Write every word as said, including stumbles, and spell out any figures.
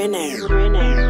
Rene. Rene.